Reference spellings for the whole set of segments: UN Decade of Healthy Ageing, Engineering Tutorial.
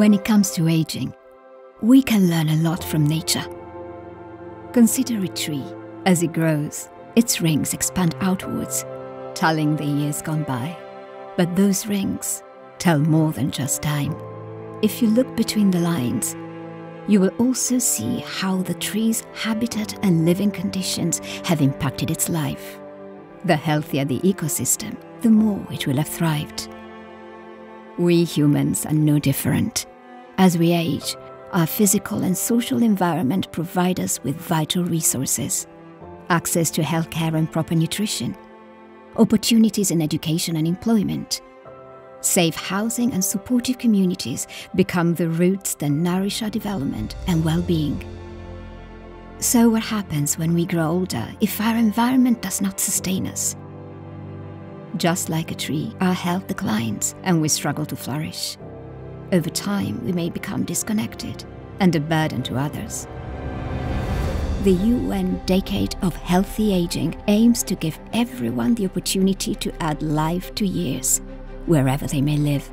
When it comes to aging, we can learn a lot from nature. Consider a tree. As it grows, its rings expand outwards, telling the years gone by. But those rings tell more than just time. If you look between the lines, you will also see how the tree's habitat and living conditions have impacted its life. The healthier the ecosystem, the more it will have thrived. We humans are no different. As we age, our physical and social environment provide us with vital resources: access to healthcare and proper nutrition, opportunities in education and employment. Safe housing and supportive communities become the roots that nourish our development and well-being. So what happens when we grow older if our environment does not sustain us? Just like a tree, our health declines and we struggle to flourish. Over time, we may become disconnected and a burden to others. The UN Decade of Healthy Ageing aims to give everyone the opportunity to add life to years, wherever they may live.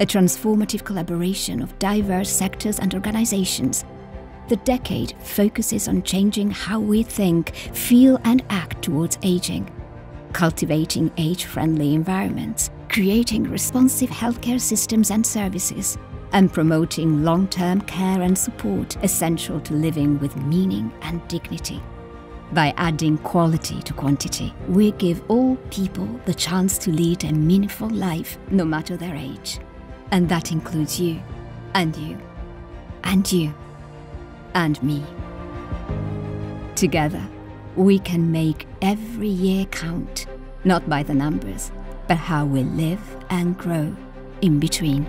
A transformative collaboration of diverse sectors and organizations, the decade focuses on changing how we think, feel and act towards aging, cultivating age-friendly environments, creating responsive healthcare systems and services, and promoting long-term care and support essential to living with meaning and dignity. By adding quality to quantity, we give all people the chance to lead a meaningful life, no matter their age. And that includes you, and you, and you, and me. Together, we can make every year count, not by the numbers, but how we live and grow in between.